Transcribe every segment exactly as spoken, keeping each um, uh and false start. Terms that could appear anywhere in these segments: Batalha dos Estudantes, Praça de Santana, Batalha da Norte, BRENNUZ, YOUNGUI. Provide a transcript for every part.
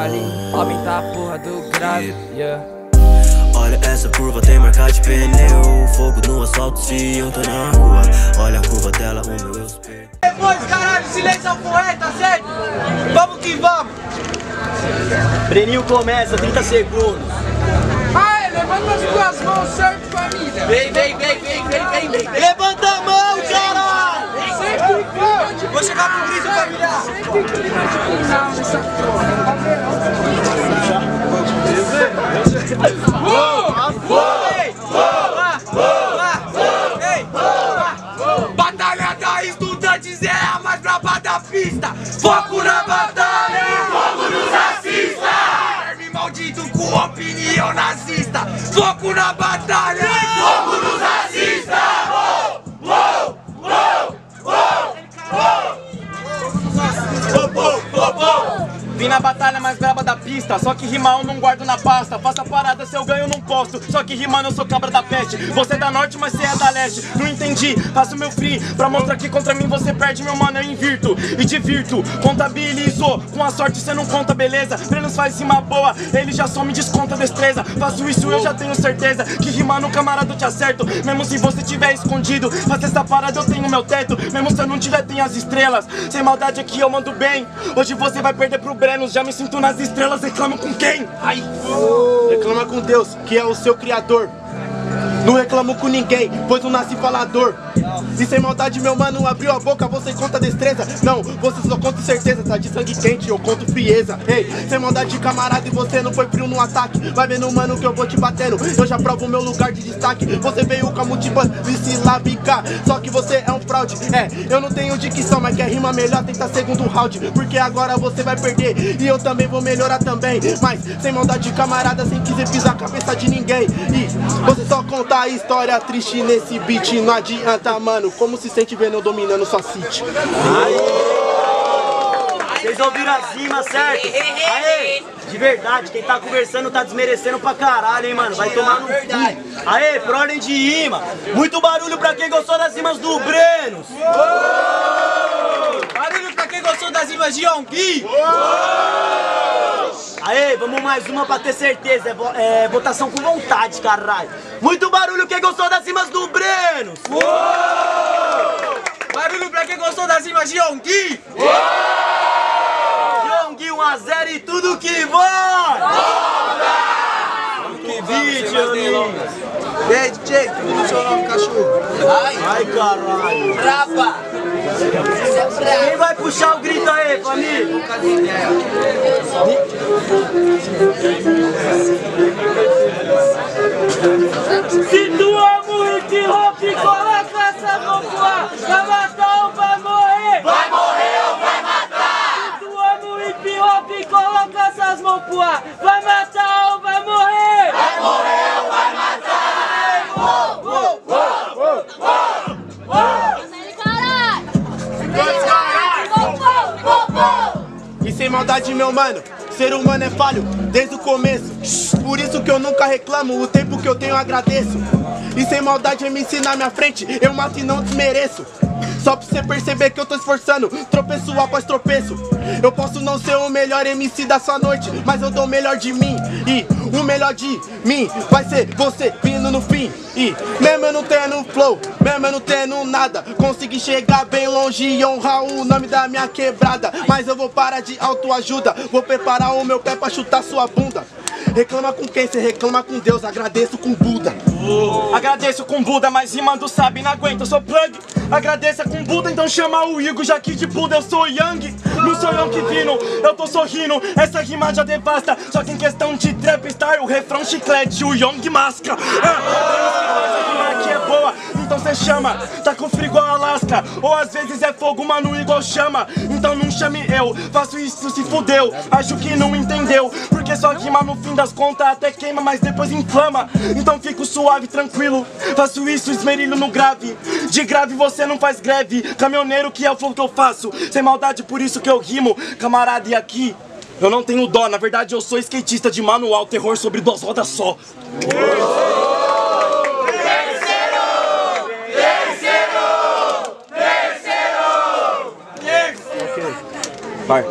ali, aumentar a porra do grave, yeah. Olha essa curva, tem marca de pneu, fogo no asfalto se eu tô na rua. Olha a curva dela, o meu espelho. Depois, caralho, silêncio ao poeta, certo? Vamos que vamos! Breninho começa, trinta segundos. Aê, levanta as duas mãos, certo, família? Vem, vem, vem, vem, vem, vem, vem. Levanta a mão, caralho! Sempre grande! Vou chegar pro grito, família! Sempre grande final nessa porra! Boa! Boa! Boa! Batalha da Estudantes é a mais braba da pista! Foco na batalha! Foco nos racistas! Verme maldito com opinião nazista! Foco na batalha! Foco nos racistas! Vim na batalha mais braba da pista, só que rima eu não guardo na pasta. Faça parada, se eu ganho eu não posto, só que rimando eu sou cabra da peste. Você é da norte, mas você é da leste. Não entendi, faço meu free pra mostrar que contra mim você perde, meu mano, eu invirto e divirto. Contabilizou, com a sorte você não conta, beleza? BRENNUZ faz rima boa, ele já só me desconta destreza. Faço isso, eu já tenho certeza que rimando camarada eu te acerto. Mesmo se você tiver escondido, faça essa parada, eu tenho meu teto. Mesmo se eu não tiver, tem as estrelas. Sem maldade aqui eu mando bem, hoje você vai perder pro Brenos. Já me sinto nas estrelas, reclamo com quem? Ai. Oh. Reclama com Deus, que é o seu criador. Não reclamo com ninguém, pois não nasci falador. Se sem maldade, meu mano, abriu a boca, você conta destreza. Não, você só conta certeza, tá de sangue quente, eu conto frieza. Ei, hey, sem maldade, camarada, e você não foi frio no ataque. Vai vendo, mano, que eu vou te batendo, eu já provo meu lugar de destaque. Você veio com a múltipla silábica, só que você é um fraude. É, eu não tenho dicção, mas quer rima melhor, tenta segundo round, porque agora você vai perder, e eu também vou melhorar também. Mas, sem maldade, camarada, sem quiser pisar a cabeça de ninguém. E, você só conta a história triste nesse beat, não adianta, mano. Como se sente vendo eu dominando sua city? Aê! Vocês ouviram as rimas, certo? Aê! De verdade, quem tá conversando tá desmerecendo pra caralho, hein, mano? Vai tomar no cu. Aê, por ordem de rima. Muito barulho pra quem gostou das rimas do BRENNUZ. Barulho pra quem gostou das rimas de YOUNGUI. Aê, vamos mais uma pra ter certeza, é, vo é votação com vontade, caralho. Muito barulho quem gostou das rimas do BRENNUZ. Uou! Barulho pra quem gostou das rimas de YOUNGUI. YOUNGUI um a zero e tudo que vai! Volta! Que vídeo, né? Check, como chorar um cachorro. Ai, ai, caralho. Braba! Quem vai puxar o grito aí, família? Situamos hip hop, coloca essa mão pro ar. Vai matar ou vai morrer? Vai morrer ou vai matar? Situamos hip hop, coloca essas mãos pro ar. Vai matar ou vai morrer? Vai morrer ou vai matar? Oh, oh, oh, oh, oh, oh. E sem maldade, meu mano, ser humano é falho desde o começo. Por isso que eu nunca reclamo, o tempo que eu tenho eu agradeço. E sem maldade M C na minha frente, eu mato e não desmereço. Só pra você perceber que eu tô esforçando, tropeço após tropeço. Eu posso não ser o melhor M C da sua noite, mas eu dou o melhor de mim. E o melhor de mim vai ser você vindo no fim. E mesmo eu não tendo flow, mesmo eu não tendo nada, consegui chegar bem longe e honrar o nome da minha quebrada. Mas eu vou parar de autoajuda, vou preparar o meu pé pra chutar sua bunda. Reclama com quem? Você reclama com Deus, agradeço com Buda. Oh. Agradeço com Buda, mas rimando sabe, não aguenta, eu sou plug. Agradeça com Buda, então chama o Igor, já que de Buda eu sou Yang. Não sou eu que vino, eu tô sorrindo, essa rima já devasta. Só que em questão de trap star, o refrão chiclete, o Young masca. Ah, essa rima aqui é boa, então cê chama. Tá com frio igual Alasca, ou às vezes é fogo, mano, igual chama. Então não chame eu, faço isso, se fudeu. Acho que não entendeu, porque só rima no fim das contas até queima, mas depois inflama. Então fico suave, tranquilo, faço isso, esmerilho no grave. De grave você não faz greve, caminhoneiro que é o flow que eu faço. Sem maldade, por isso que eu rimo, camarada, e aqui eu não tenho dó. Na verdade eu sou skatista de manual, terror sobre duas rodas só. Par.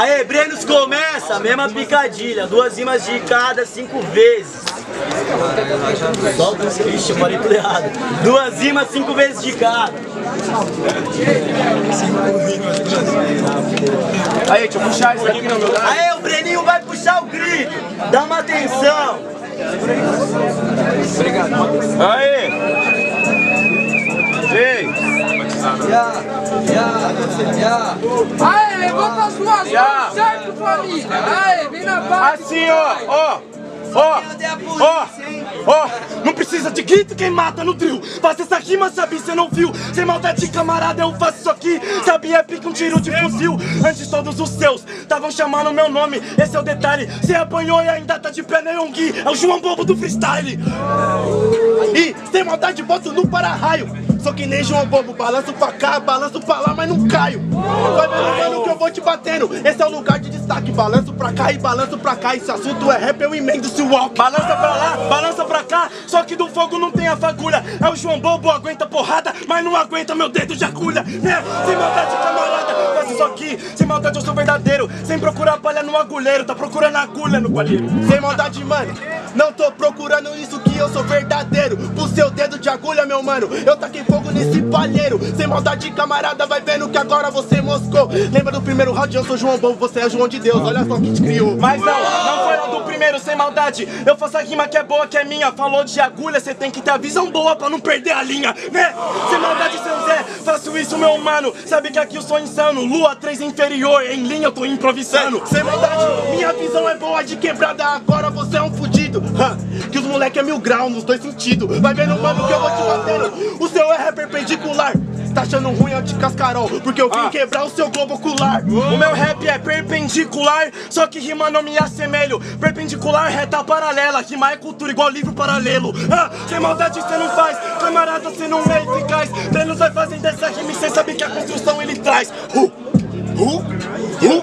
Aê, BRENNUZ, começa! Mesma picadilha, duas rimas de cada, cinco vezes. Solta os bichos, eu falei tudo errado. Duas rimas, cinco vezes de cada. Aí, deixa eu puxar isso aqui. Aê, o Breninho vai puxar o grito. Dá uma atenção. Obrigado. Aê! Ei! Yeah, yeah, yeah. Aê, levanta as suas yeah. mãos, certo, família? Aê, vem na base. Assim, ó, ó, ó, ó, ó. Não precisa de grito quem mata no drill. Faça essa rima, sabe, cê não viu. Sem maldade, camarada, eu faço isso aqui. Sabe, é pica um tiro de fuzil. Antes todos os seus estavam chamando meu nome. Esse é o detalhe, cê apanhou e ainda tá de pé, né, Youngui? É o João Bobo do freestyle. E sem maldade, boto no para-raio. Sou que nem João Bobo, balanço pra cá, balanço pra lá, mas não caio. Vai vendo, mano, que eu vou te batendo. Esse é o lugar de destaque, balanço pra cá e balanço pra cá. Esse assunto é rap, eu emendo se walk. Balança pra lá, balança pra cá, só que do fogo não tem a fagulha. É o João Bobo, aguenta porrada, mas não aguenta meu dedo de agulha, né? Sem maldade, camarada, faz isso aqui. Sem maldade, eu sou verdadeiro. Sem procurar palha no agulheiro, tá procurando agulha no palheiro. Sem maldade, mano, não tô procurando isso que eu sou verdadeiro. Pro seu dedo de agulha, meu mano, eu taquei fogo nesse palheiro. Sem maldade, camarada, vai vendo que agora você moscou. Lembra do primeiro round? Eu sou João Bobo, você é João de Deus, olha só quem te criou. Mas não, não foi lá do primeiro, sem maldade. Eu faço a rima que é boa, que é minha. Falou de agulha, cê tem que ter a visão boa pra não perder a linha, né? Sem maldade, seu Zé, faço isso, meu mano. Sabe que aqui eu sou insano, lua três inferior. Em linha eu tô improvisando. Sem maldade, minha visão é boa de quebrada. Agora você é um fudido, que os moleque é mil grau nos dois sentidos. Vai vendo, mano, que eu vou te batendo. O seu é rapper perpendicular, tá achando ruim eu te cascarol, porque eu vim ah. quebrar o seu globo ocular. Uou. O meu rap é perpendicular, só que rima não me assemelho. Perpendicular, reta paralela, rima é cultura igual livro paralelo. Ah, sem maldade cê não faz, camarada cê não é eficaz. BRENNUZ vai fazendo essa rima e cê sabe que a construção ele traz. Uh, uh, uh.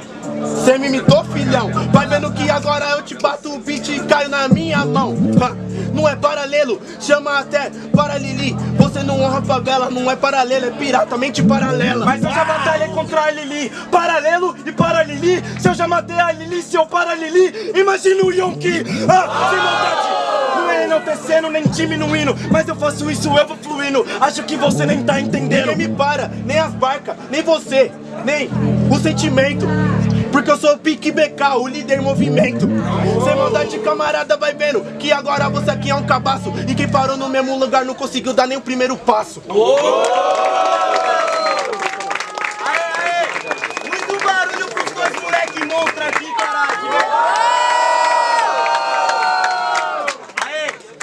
Cê me imitou, filhão, vai vendo que agora eu te bato o beat e caio na minha mão. Ha. Não é paralelo, chama até Paralili. Você não honra a favela, não é paralelo, é pirata, mente paralela. Mas eu já batalhei contra a Lili, paralelo e Paralili. Se eu já matei a Lili, se eu Paralili, imagina o Youngui. Ah, sem maldade. Enaltecendo, nem diminuindo, mas eu faço isso, eu vou fluindo. Acho que você nem tá entendendo. Ninguém me para, nem as barcas, nem você, nem o sentimento. Porque eu sou o pique B K, o líder em movimento. Sem maldade, camarada, vai vendo que agora você aqui é um cabaço. E quem parou no mesmo lugar não conseguiu dar nem o primeiro passo. Aê, aê! Muito barulho pros dois moleque monstro aqui, caralho!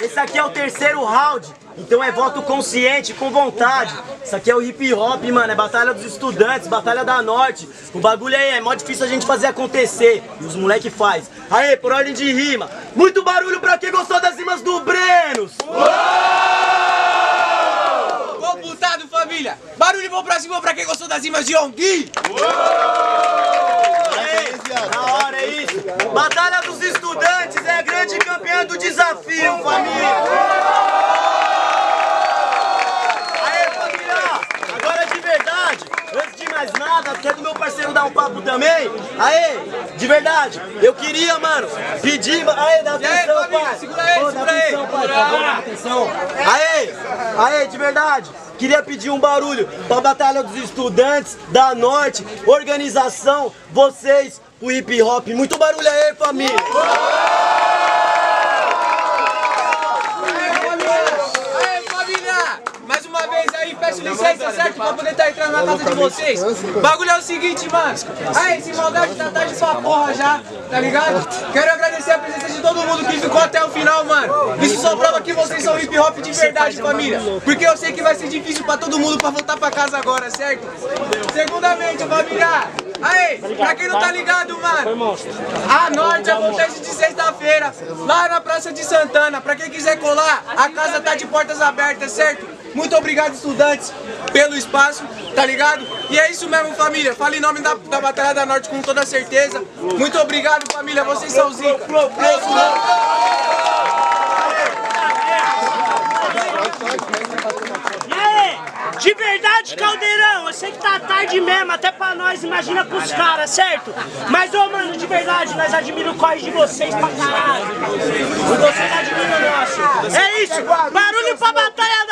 Esse aqui é o terceiro round, então é voto consciente, com vontade. Isso aqui é o hip hop, mano, é Batalha dos Estudantes, Batalha da Norte. O bagulho aí é mó difícil a gente fazer acontecer, e os moleque faz. Aê, por ordem de rima, muito barulho pra quem gostou das rimas do BRENNUZ! Uou! Computado, família! Barulho bom pra cima pra quem gostou das rimas de Youngui! Da hora, é isso! Batalha dos Estudantes é a grande campeã do desafio, família! Aê, família! Agora de verdade, antes de mais nada, quer do meu parceiro dar um papo também? Aê, de verdade, eu queria, mano, pedir... Aê, dá atenção, aí, pai! Segura aí, oh, segura atenção, aí! Pai. Dá atenção. Aê, aê, de verdade! Queria pedir um barulho pra Batalha dos Estudantes da Norte, organização, vocês, pro hip hop. Muito barulho aí, família! Aê, família! Aê, família! Mais uma vez aí, peço licença, certo? Pra poder tá entrando na casa de vocês. O bagulho é o seguinte, mano. Aí, sem maldade, tá tarde sua porra já, tá ligado? Quero agradecer a presença de todo mundo que ficou até o final, mano. Isso só prova que vocês são hip hop de verdade, família. Porque eu sei que vai ser difícil pra todo mundo pra voltar pra casa agora, certo? Segundamente, família. Aí, pra quem não tá ligado, mano, a Norte acontece de sexta-feira, lá na Praça de Santana. Pra quem quiser colar, a casa tá de portas abertas, certo? Muito obrigado, estudantes, pelo espaço, tá ligado? E é isso mesmo, família. Fala em nome da, da Batalha da Norte com toda certeza. Muito obrigado, família. Vocês são zica. De verdade, Caldeirão, eu sei que tá tarde mesmo, até pra nós, imagina pros caras, certo? Mas, ô, mano, de verdade, nós admiramos o corre de vocês pra caralho. E vocês admiram o nosso. É isso, barulho pra Batalha